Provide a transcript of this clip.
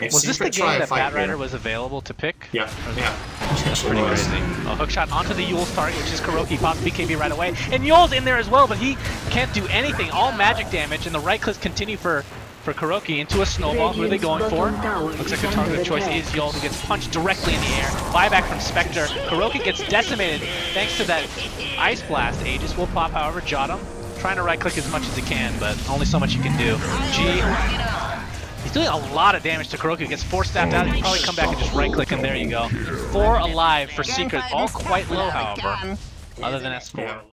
Was this the game that Batrider was available to pick? Yeah. Yeah. That's pretty crazy. A hookshot onto the Yuul's target, which is KuroKy. Pops BKB right away. And Yuul's in there as well, but he can't do anything. All magic damage, and the right clicks continue for KuroKy into a snowball. Who are they going for? Looks like the target of choice is Yuul, who gets punched directly in the air. Buyback from Spectre. KuroKy gets decimated thanks to that Ice Blast. Aegis will pop, however, Jotum. Trying to right click as much as he can, but only so much you can do. He's doing a lot of damage to KuroKy. Gets force snapped out. He'll probably come back and just right click, and there you go. 4 alive for Secret. All quite low, however, other than S4.